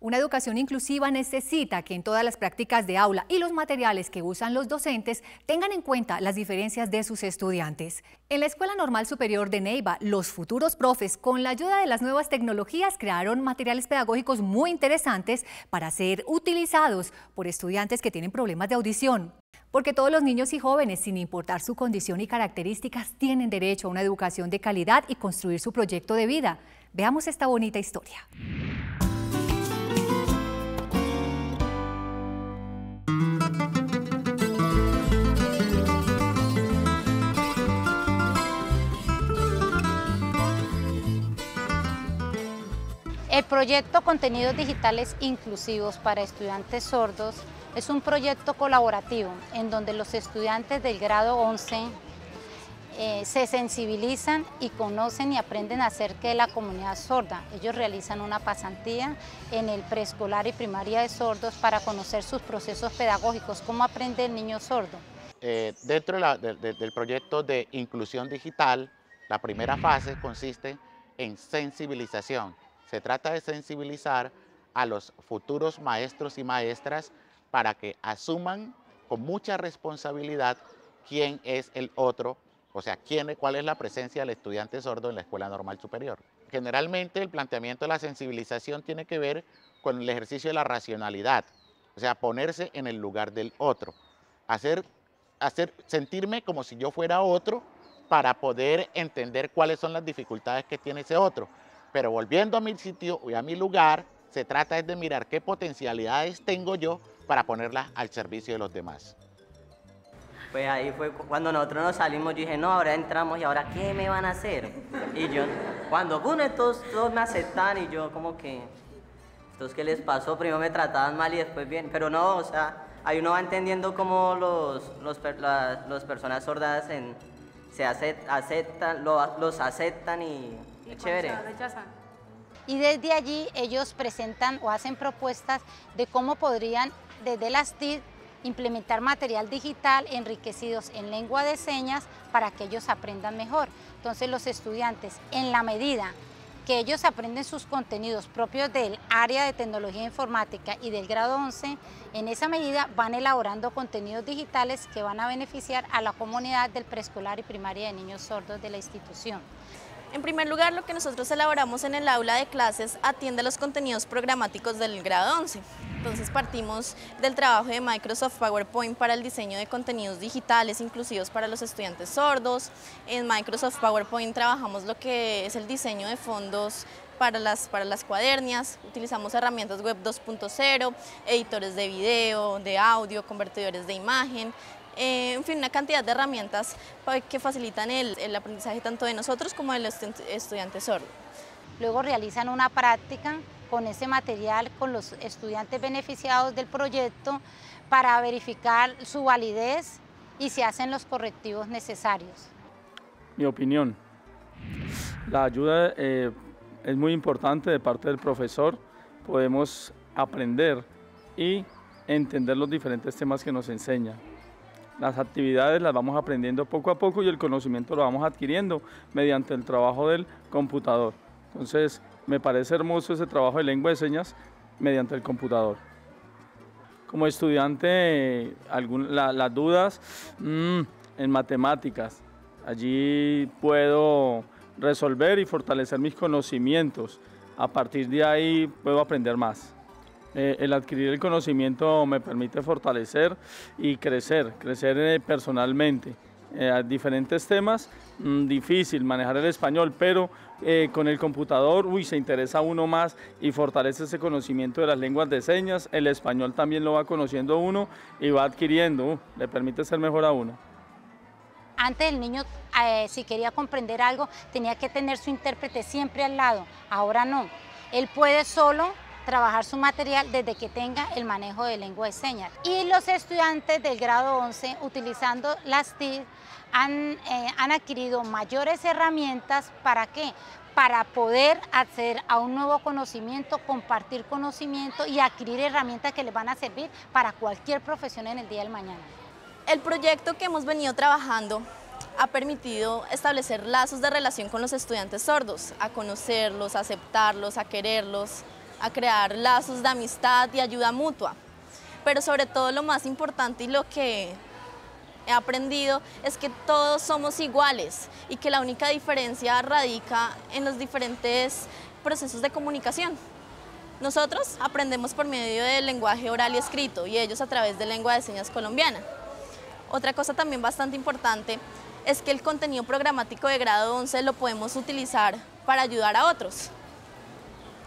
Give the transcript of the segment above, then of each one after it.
Una educación inclusiva necesita que en todas las prácticas de aula y los materiales que usan los docentes tengan en cuenta las diferencias de sus estudiantes. En la Escuela Normal Superior de Neiva, los futuros profes, con la ayuda de las nuevas tecnologías, crearon materiales pedagógicos muy interesantes para ser utilizados por estudiantes que tienen problemas de audición. Porque todos los niños y jóvenes, sin importar su condición y características, tienen derecho a una educación de calidad y construir su proyecto de vida. Veamos esta bonita historia. El proyecto Contenidos Digitales Inclusivos para Estudiantes Sordos es un proyecto colaborativo en donde los estudiantes del grado 11 se sensibilizan y conocen y aprenden acerca de la comunidad sorda. Ellos realizan una pasantía en el preescolar y primaria de sordos para conocer sus procesos pedagógicos, cómo aprende el niño sordo. Dentro del proyecto de inclusión digital, la primera fase consiste en sensibilización. Se trata de sensibilizar a los futuros maestros y maestras para que asuman con mucha responsabilidad quién es el otro, o sea, cuál es la presencia del estudiante sordo en la Escuela Normal Superior. Generalmente el planteamiento de la sensibilización tiene que ver con el ejercicio de la racionalidad, o sea, ponerse en el lugar del otro, sentirme como si yo fuera otro para poder entender cuáles son las dificultades que tiene ese otro. Pero volviendo a mi sitio y a mi lugar, se trata de mirar qué potencialidades tengo yo para ponerlas al servicio de los demás. Pues ahí fue cuando nosotros nos salimos, yo dije, no, ahora entramos y ahora ¿qué me van a hacer? Y yo, cuando todos me aceptan y yo como que, ¿estos qué les pasó? Primero me trataban mal y después bien, pero no, o sea, ahí uno va entendiendo cómo las personas sordas los aceptan y... Y chévere. Y desde allí ellos presentan o hacen propuestas de cómo podrían desde las TIC implementar material digital enriquecidos en lengua de señas para que ellos aprendan mejor. Entonces los estudiantes, en la medida que ellos aprenden sus contenidos propios del área de tecnología informática y del grado 11, en esa medida van elaborando contenidos digitales que van a beneficiar a la comunidad del preescolar y primaria de niños sordos de la institución. En primer lugar, lo que nosotros elaboramos en el aula de clases atiende a los contenidos programáticos del grado 11. Entonces partimos del trabajo de Microsoft PowerPoint para el diseño de contenidos digitales inclusivos para los estudiantes sordos. En Microsoft PowerPoint trabajamos lo que es el diseño de fondos para las cuadernias, utilizamos herramientas web 2.0, editores de video, de audio, convertidores de imagen. En fin, una cantidad de herramientas que facilitan el aprendizaje tanto de nosotros como del estudiante sordo. Luego realizan una práctica con ese material, con los estudiantes beneficiados del proyecto para verificar su validez y si hacen los correctivos necesarios. Mi opinión, la ayuda es muy importante de parte del profesor, podemos aprender y entender los diferentes temas que nos enseña. Las actividades las vamos aprendiendo poco a poco y el conocimiento lo vamos adquiriendo mediante el trabajo del computador. Entonces, me parece hermoso ese trabajo de lengua de señas mediante el computador. Como estudiante, las dudas en matemáticas, allí puedo resolver y fortalecer mis conocimientos. A partir de ahí puedo aprender más. El adquirir el conocimiento me permite fortalecer y crecer personalmente. A diferentes temas, difícil manejar el español, pero con el computador se interesa uno más y fortalece ese conocimiento de las lenguas de señas. El español también lo va conociendo uno y va adquiriendo, le permite ser mejor a uno. Antes el niño, si quería comprender algo, tenía que tener su intérprete siempre al lado, ahora no. Él puede solo trabajar su material desde que tenga el manejo de lengua de señas. Y los estudiantes del grado 11, utilizando las TIC, han adquirido mayores herramientas, ¿para qué? Para poder acceder a un nuevo conocimiento, compartir conocimiento y adquirir herramientas que les van a servir para cualquier profesión en el día del mañana. El proyecto que hemos venido trabajando ha permitido establecer lazos de relación con los estudiantes sordos, a conocerlos, a aceptarlos, a quererlos, a crear lazos de amistad y ayuda mutua. Pero sobre todo lo más importante y lo que he aprendido es que todos somos iguales y que la única diferencia radica en los diferentes procesos de comunicación. Nosotros aprendemos por medio del lenguaje oral y escrito y ellos a través de lengua de señas colombiana. Otra cosa también bastante importante es que el contenido programático de grado 11 lo podemos utilizar para ayudar a otros,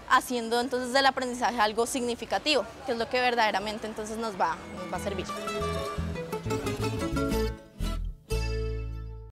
haciendo entonces del aprendizaje algo significativo, que es lo que verdaderamente entonces nos va a servir.